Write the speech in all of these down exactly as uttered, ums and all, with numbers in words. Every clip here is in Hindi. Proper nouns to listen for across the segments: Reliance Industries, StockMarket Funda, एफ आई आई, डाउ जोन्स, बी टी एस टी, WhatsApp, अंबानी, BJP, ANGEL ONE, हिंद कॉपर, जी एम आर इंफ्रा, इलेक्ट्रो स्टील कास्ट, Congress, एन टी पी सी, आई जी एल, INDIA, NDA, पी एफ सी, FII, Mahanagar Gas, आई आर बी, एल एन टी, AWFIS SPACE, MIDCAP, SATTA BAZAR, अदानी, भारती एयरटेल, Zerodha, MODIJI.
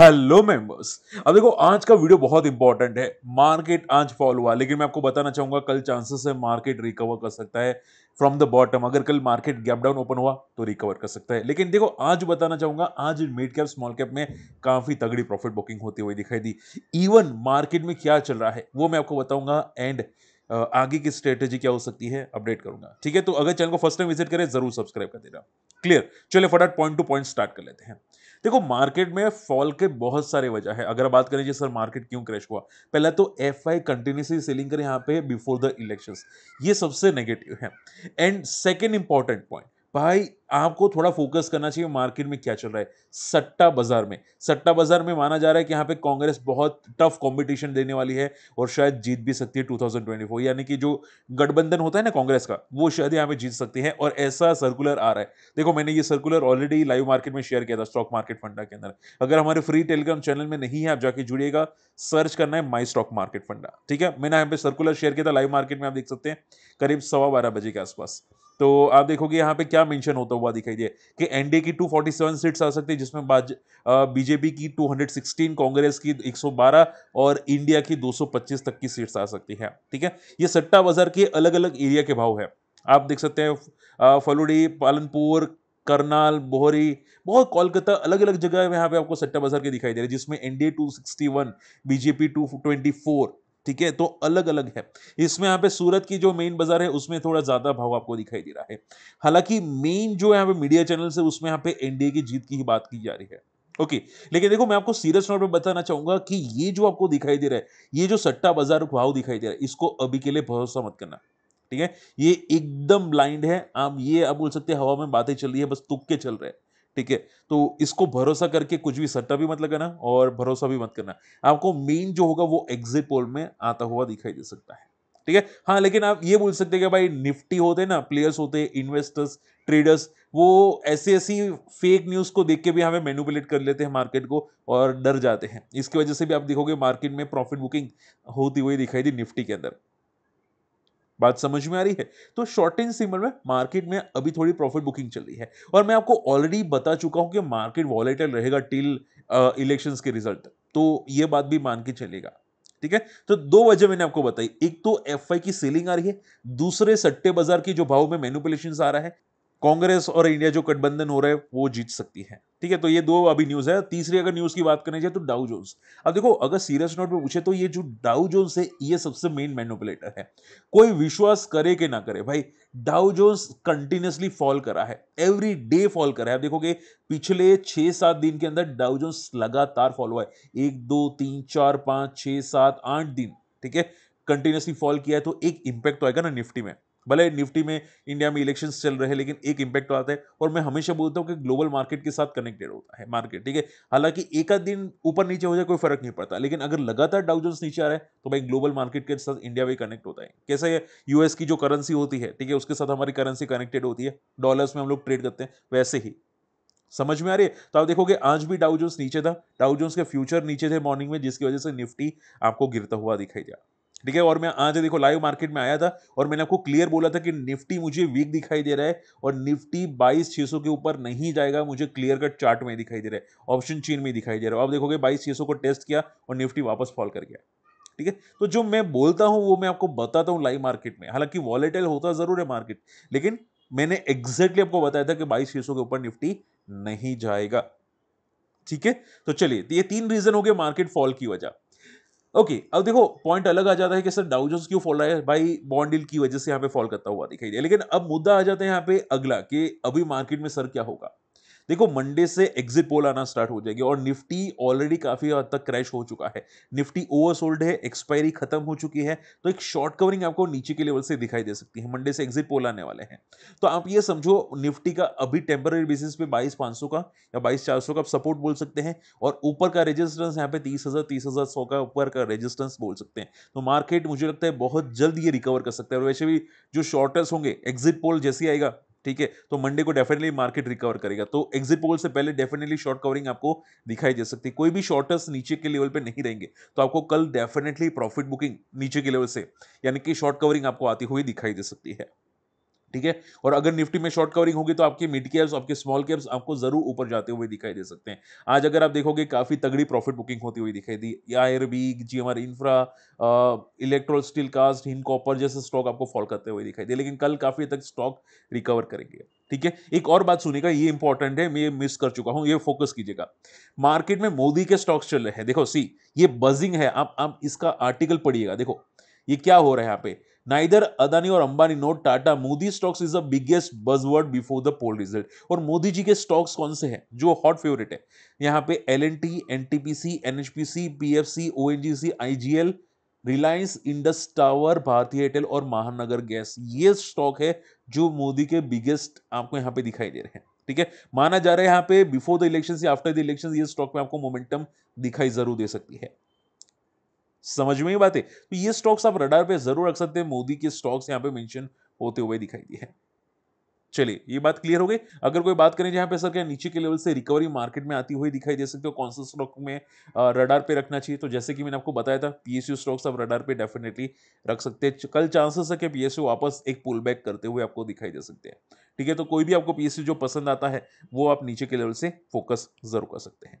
हेलो मेंबर्स, अब देखो आज का वीडियो बहुत इंपॉर्टेंट है। मार्केट आज फॉल हुआ, लेकिन मैं आपको बताना चाहूंगा कल चांसेस है मार्केट रिकवर कर सकता है फ्रॉम द बॉटम। अगर कल मार्केट गैप डाउन ओपन हुआ तो रिकवर कर सकता है, लेकिन देखो आज बताना चाहूंगा आज मिड कैप स्मॉल कैप में काफी तगड़ी प्रॉफिट बुकिंग होती हुई दिखाई दी। इवन मार्केट में क्या चल रहा है वो मैं आपको बताऊंगा एंड आगे की स्ट्रेटेजी क्या हो सकती है अपडेट करूंगा। ठीक है, तो अगर चैनल को फर्स्ट टाइम विजिट करें जरूर सब्सक्राइब कर देना। क्लियर, चलिए फटाफट पॉइंट टू पॉइंट स्टार्ट कर लेते हैं। देखो मार्केट में फॉल के बहुत सारे वजह है। अगर बात करें जी सर मार्केट क्यों क्रैश हुआ, पहला तो एफआई कंटिन्यूसली सेलिंग करे यहाँ पे बिफोर द इलेक्शंस, ये सबसे नेगेटिव है। एंड सेकंड इंपॉर्टेंट पॉइंट, भाई आपको थोड़ा फोकस करना चाहिए मार्केट में क्या चल रहा है। सट्टा बाजार में सट्टा बाजार में माना जा रहा है कि यहाँ पे कांग्रेस बहुत टफ कंपटीशन देने वाली है और शायद जीत भी सकती है टू थाउजेंड ट्वेंटी फोर, यानी कि जो गठबंधन होता है ना कांग्रेस का, वो शायद यहाँ पे जीत सकती है। और ऐसा सर्कुलर आ रहा है। देखो मैंने ये सर्कुलर ऑलरेडी लाइव मार्केट में शेयर किया था स्टॉक मार्केट फंडा के अंदर। अगर हमारे फ्री टेलीग्राम चैनल में नहीं है आप जाके जुड़िएगा, सर्च करना है माई स्टॉक मार्केट फंडा। ठीक है, मैंने यहाँ पे सर्कुलर शेयर किया था लाइव मार्केट में, आप देख सकते हैं करीब सवा बारह बजे के आसपास। तो आप देखोगे यहाँ पे क्या मेंशन होता हुआ दिखाई दिया कि एनडीए की टू फोर्टी सेवन सीट्स आ सकती है, जिसमें बीजेपी की टू हंड्रेड सिक्सटीन, कांग्रेस की वन हंड्रेड ट्वेल्व और इंडिया की टू ट्वेंटी फाइव तक की सीट्स आ सकती है। ठीक है, ये सट्टा बाजार के अलग अलग एरिया के भाव है। आप देख सकते हैं फलुडी, पालनपुर, करनाल, बोहरी, बहुत कोलकाता, अलग अलग जगह यहाँ पे आपको सट्टा बाजार के दिखाई दे रहे हैं, जिसमें NDA two sixty one, BJP two twenty four. ठीक है, तो अलग अलग है इसमें। यहाँ पे सूरत की जो मेन बाजार है उसमें थोड़ा ज्यादा भाव आपको दिखाई दे रहा है। हालांकि मेन जो यहाँ पे मीडिया चैनल है उसमें यहाँ पे एनडीए की जीत की ही बात की जा रही है। ओके, लेकिन देखो मैं आपको सीरियस नोट पे बताना चाहूंगा कि ये जो आपको दिखाई दे रहा है, ये जो सट्टा बाजार भाव दिखाई दे रहा है, इसको अभी के लिए भरोसा मत करना। ठीक है, ये एकदम ब्लाइंड है। आप ये आप बोल सकते हैं हवा में बातें चल रही है, बस तुक्के चल रहे हैं। ठीक है, तो इसको भरोसा करके कुछ भी सट्टा भी मत लगाना और भरोसा भी मत करना। आपको मेन जो होगा वो एग्जिट पोल में आता हुआ दिखाई दे सकता है। ठीक है, हाँ, लेकिन आप ये बोल सकते हैं कि भाई निफ्टी होते ना, प्लेयर्स होते, इन्वेस्टर्स, ट्रेडर्स, वो ऐसी ऐसी फेक न्यूज को देख के भी हमें मैनिपुलेट कर लेते हैं मार्केट को और डर जाते हैं। इसकी वजह से भी आप देखोगे मार्केट में प्रॉफिट बुकिंग होती हुई दिखाई दी निफ्टी के अंदर। बात समझ में आ रही है? तो शॉर्ट एंड सिंपल में मार्केट में अभी थोड़ी प्रॉफिट बुकिंग चल रही है और मैं आपको ऑलरेडी बता चुका हूं कि मार्केट वॉलेटाइल रहेगा टिल इलेक्शंस के रिजल्ट, तो ये बात भी मान के चलेगा। ठीक है, तो दो वजह मैंने आपको बताई, एक तो एफआई की सेलिंग आ रही है, दूसरे सट्टे बाजार की जो भाव में मैनिपुलेशन आ रहा है, कांग्रेस और इंडिया जो गठबंधन हो रहा है वो जीत सकती है। ठीक है, तो ये दो अभी न्यूज है। तीसरी अगर न्यूज की बात करनी चाहिए तो डाउ जोन्स। अब देखो अगर सीरियस नोट पे पूछे तो ये जो डाउ जोन्स है ये सबसे मेन मैनिपुलेटर है। कोई विश्वास करे कि ना करे, भाई डाउ जोन्स कंटिन्यूसली फॉल करा है, एवरी डे फॉल करा है। आप देखोगे पिछले छह सात दिन के अंदर डाउ जोन्स लगातार फॉल हुआ है, एक दो तीन चार पांच छह सात आठ दिन। ठीक है, कंटिन्यूसली फॉल किया है, तो एक इंपैक्ट तो आएगा ना निफ्टी में। भले निफ्टी में इंडिया में इलेक्शंस चल रहे हैं, लेकिन एक इंपैक्ट आता है। और मैं हमेशा बोलता हूँ कि ग्लोबल मार्केट के साथ कनेक्टेड होता है मार्केट। ठीक है, हालांकि एक आध दिन ऊपर नीचे हो जाए कोई फर्क नहीं पड़ता, लेकिन अगर लगातार डाउ जोन्स नीचे आ रहा है तो भाई ग्लोबल मार्केट के साथ इंडिया भी कनेक्ट होता है। कैसे यूएस की जो करेंसी होती है, ठीक है, उसके साथ हमारी करेंसी कनेक्टेड होती है, डॉलर्स में हम लोग ट्रेड करते हैं, वैसे ही। समझ में आ रही है? तो आप देखोगे आज भी डाउ जोन्स नीचे था, डाउ जोन्स के फ्यूचर नीचे थे मॉर्निंग में, जिसकी वजह से निफ्टी आपको गिरता हुआ दिखाई दिया। ठीक है, और मैं आज देखो लाइव मार्केट में आया था और मैंने आपको क्लियर बोला था कि निफ्टी मुझे वीक दिखाई दे रहा है और निफ्टी बाईस हज़ार छह सौ के ऊपर नहीं जाएगा, मुझे क्लियर कट चार्ट में दिखाई दे रहा है, ऑप्शन चेन में दिखाई दे रहा है। आप देखोगे बाईस हज़ार छह सौ को टेस्ट किया और निफ्टी वापस फॉल कर गया। ठीक है, तो जो मैं बोलता हूँ वो मैं आपको बताता हूँ लाइव मार्केट में। हालांकि वॉलेटाइल होता जरूर है मार्केट, लेकिन मैंने एग्जैक्टली आपको बताया था कि बाईस हज़ार छह सौ के ऊपर निफ्टी नहीं जाएगा। ठीक है, तो चलिए ये तीन रीजन हो गए मार्केट फॉल की वजह। ओके okay, अब देखो पॉइंट अलग आ जाता है कि सर डाउ जोन्स क्यों फॉल रहा है, भाई बॉन्ड डील की वजह से यहाँ पे फॉल करता हुआ दिखाई दिया। लेकिन अब मुद्दा आ जाता है यहाँ पे अगला कि अभी मार्केट में सर क्या होगा। देखो मंडे से एग्जिट पोल आना स्टार्ट हो जाएगी और निफ्टी ऑलरेडी काफी हद तक क्रैश हो चुका है, निफ्टी ओवरसोल्ड है, एक्सपायरी खत्म हो चुकी है, तो एक शॉर्ट कवरिंग आपको नीचे के लेवल से दिखाई दे सकती है। मंडे से एग्जिट पोल आने वाले हैं, तो आप ये समझो निफ्टी का अभी टेम्पररी बेसिस पे बाईस पांच सौ का या बाईस चार सौ का सपोर्ट बोल सकते हैं और ऊपर का रेजिस्टेंस यहाँ पे तीस हजार तीस हजार सौ का ऊपर का रेजिस्टेंस बोल सकते हैं। तो मार्केट मुझे लगता है बहुत जल्द ये रिकवर कर सकता है। और वैसे भी जो शॉर्टर्स होंगे एग्जिट पोल जैसे आएगा, ठीक है, तो मंडे को डेफिनेटली मार्केट रिकवर करेगा, तो एग्जिट पोल से पहले डेफिनेटली शॉर्ट कवरिंग आपको दिखाई दे सकती है। कोई भी शॉर्टर्स नीचे के लेवल पे नहीं रहेंगे, तो आपको कल डेफिनेटली प्रॉफिट बुकिंग नीचे के लेवल से यानी कि शॉर्ट कवरिंग आपको आती हुई दिखाई दे सकती है। ठीक है। और अगर निफ्टी में शॉर्ट कवरिंग होगी तो आपके मिड कैप्स, आपके स्मॉल कैप्स आपको जरूर ऊपर जाते हुए दिखाई दे सकते हैं। आज अगर आप देखोगे काफी तगड़ी प्रॉफिट बुकिंग होती हुई दिखाई दी। आई आर बी, जी एम आर इंफ्रा, इलेक्ट्रो स्टील कास्ट, हिंद कॉपर जैसे स्टॉक आपको फॉल करते हुए दिखाई दिए, लेकिन कल काफी तक स्टॉक रिकवर करेंगे। ठीक है, एक और बात सुनिएगा, ये इंपॉर्टेंट है, मैं मिस कर चुका हूं, ये फोकस कीजिएगा। मार्केट में मोदी के स्टॉक्स चल रहे हैं, देखो सी ये बजिंग है, आप आप इसका आर्टिकल पढ़िएगा। देखो ये क्या हो रहा है यहाँ पे, नाइदर अदानी और अंबानी not Tata, Modi stocks is the biggest buzzword before the poll result. और मोदी जी के स्टॉक्स कौन से हैं जो हॉट फेवरेट है यहाँ पे? एल एन टी, एन टी पी सी, N H P C, पी एफ सी, O N G C, आई जी एल, Reliance Industries, tower, भारती एयरटेल और महानगर गैस। ये स्टॉक है जो मोदी के बिगेस्ट आपको यहाँ पे दिखाई दे रहे हैं। ठीक है, माना जा रहा है यहाँ पे बिफोर द इलेक्शन या आफ्टर द इलेक्शन ये स्टॉक में आपको मोमेंटम दिखाई जरूर दे सकती है। समझ में ही बात है, तो ये स्टॉक्स आप रडार पे जरूर रख सकते हैं। मोदी के स्टॉक्स यहाँ पे मेंशन होते हुए दिखाई दिए हैं। चलिए ये बात क्लियर हो गई। अगर कोई बात करें जहां पे सर क्या नीचे के लेवल से रिकवरी मार्केट में आती हुई दिखाई दे सकती है, कौन से स्टॉक में रडार पे रखना चाहिए, तो जैसे कि मैंने आपको बताया था पी एस यू स्टॉक्स आप रडार पे डेफिनेटली रख सकते हैं। कल चांसेस है कि पी एस यू वापस एक पुल बैक करते हुए आपको दिखाई दे सकते हैं। ठीक है, तो कोई भी आपको पी एस यू जो पसंद आता है वो आप नीचे के लेवल से फोकस जरूर कर सकते हैं।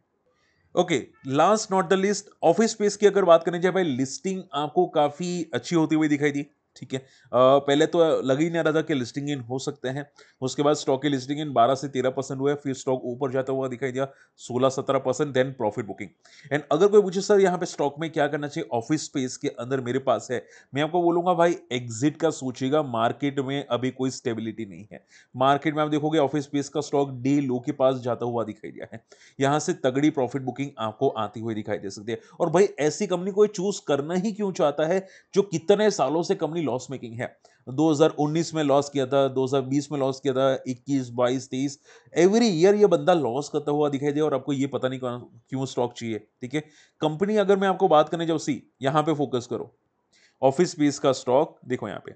Okay, last not the list, office space की अगर बात करें जाए भाई, लिस्टिंग आपको काफ़ी अच्छी होती हुई दिखाई दी। ठीक है, पहले तो लग ही नहीं रहा था कि लिस्टिंग इन हो सकते हैं, उसके बाद स्टॉक की लिस्टिंग इन बारह से तेरह परसेंट हुआ, फिर स्टॉक ऊपर जाता हुआ दिखाई दिया सोलह सत्रह percent, then profit booking. And अगर कोई पूछे सर यहाँ पे स्टॉक में क्या करना चाहिए ऑफिस स्पेस के अंदर, मेरे पास है, मैं आपको बोलूँगा भाई एग्जिट का सोचिएगा। मार्केट में अभी कोई स्टेबिलिटी नहीं है। मार्केट में आप देखोगे ऑफिस स्पेस का स्टॉक डी लो के पास जाता हुआ दिखाई दिया है, यहाँ से तगड़ी प्रॉफिट बुकिंग आपको आती हुई दिखाई दे सकती है। और भाई ऐसी कंपनी कोई चूज करना ही क्यों चाहता है जो कितने सालों से कंपनी लॉस मेकिंग है। दो हज़ार उन्नीस में लॉस किया था, दो हज़ार बीस में लॉस किया था, इक्कीस, बाईस, तेईस, एवरी ईयर ये बंदा लॉस करता हुआ दिखाई दे और आपको ये पता नहीं क्यों स्टॉक चाहिए। ठीक है, कंपनी अगर मैं आपको बात करने जाऊं सी यहां पे फोकस करो ऑफिस स्पेस का स्टॉक। देखो यहाँ पे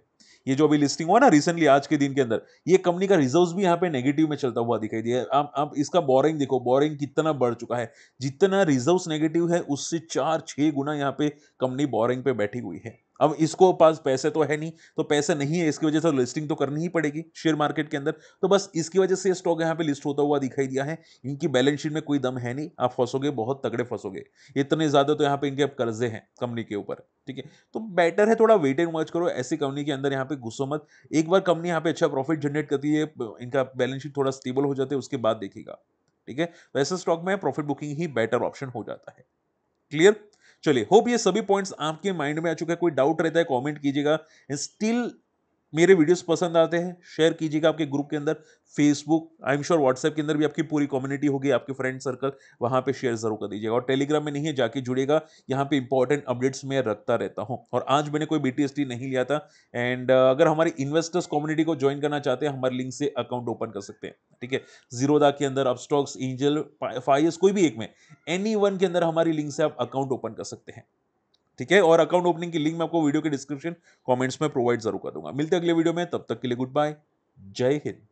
ये जो अभी लिस्टिंग हुआ ना रिसेंटली आज के दिन के अंदर, ये कंपनी का रिजर्व्स भी यहाँ पे नेगेटिव में चलता हुआ दिखाई दिया। आप आप इसका बोरिंग देखो, बोरिंग कितना बढ़ चुका है, जितना रिजर्व्स नेगेटिव है उससे चार छः गुना यहाँ पे कंपनी बोरिंग पे बैठी हुई है। अब इसको पास पैसे तो है नहीं, तो पैसे नहीं है इसकी वजह से लिस्टिंग तो करनी ही पड़ेगी शेयर मार्केट के अंदर, तो बस इसकी वजह से स्टॉक यहाँ पे लिस्ट होता हुआ दिखाई दिया है। इनकी बैलेंस शीट में कोई दम है नहीं, आप फंसोगे, बहुत तगड़े फंसोगे, इतने ज़्यादा तो यहाँ पे इनके अब कर्जे हैं कंपनी के ऊपर। ठीक है, तो बेटर है थोड़ा वेट एंड वॉच करो, ऐसी कंपनी के अंदर यहाँ पे घुसो मत। एक बार कंपनी यहाँ पे अच्छा प्रॉफिट जनरेट करती है, इनका बैलेंस शीट थोड़ा स्टेबल हो जाता है, उसके बाद देखिएगा। ठीक है, वैसे स्टॉक में प्रॉफिट बुकिंग ही बेटर ऑप्शन हो जाता है। क्लियर, चलिए होप ये सभी पॉइंट्स आपके माइंड में आ चुके हैं। कोई डाउट रहता है कमेंट कीजिएगा। स्टिल मेरे वीडियोस पसंद आते हैं शेयर कीजिएगा आपके ग्रुप के अंदर, Facebook, I am sure WhatsApp के अंदर भी आपकी पूरी कम्युनिटी होगी, आपके फ्रेंड सर्कल, वहां पे शेयर जरूर कर दीजिएगा। और टेलीग्राम में नहीं है, जाके जुड़ेगा, यहाँ पे इंपॉर्टेंट अपडेट्स मैं रखता रहता हूँ। और आज मैंने कोई बी टी एस टी नहीं लिया था। एंड अगर हमारी इन्वेस्टर्स कम्युनिटी को ज्वाइन करना चाहते हैं, हमारे लिंक से अकाउंट ओपन कर सकते हैं। ठीक है, जीरोधा के अंदर आप stocks, Angel, एफ आई आई, कोई भी एक में, एनी वन के अंदर हमारी लिंक से आप अकाउंट ओपन कर सकते हैं। ठीक है, और अकाउंट ओपनिंग की लिंक मैं आपको वीडियो के डिस्क्रिप्शन, कमेंट्स में प्रोवाइड जरूर कर दूंगा। मिलते हैं अगले वीडियो में, तब तक के लिए गुड बाय, जय हिंद।